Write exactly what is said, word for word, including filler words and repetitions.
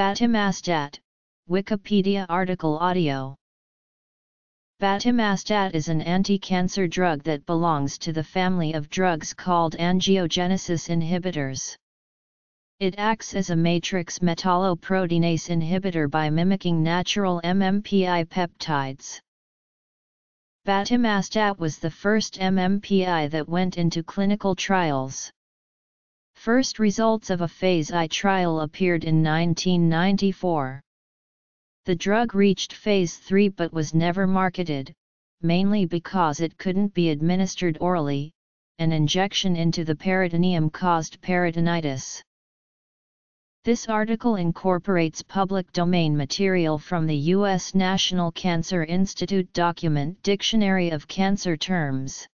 Batimastat, Wikipedia article audio. Batimastat is an anti-cancer drug that belongs to the family of drugs called angiogenesis inhibitors. It acts as a matrix metalloproteinase inhibitor by mimicking natural M M P I peptides. Batimastat was the first M M P I that went into clinical trials. First results of a Phase one trial appeared in nineteen ninety-four. The drug reached Phase three but was never marketed, mainly because it couldn't be administered orally. An injection into the peritoneum caused peritonitis. This article incorporates public domain material from the U S National Cancer Institute document Dictionary of Cancer Terms.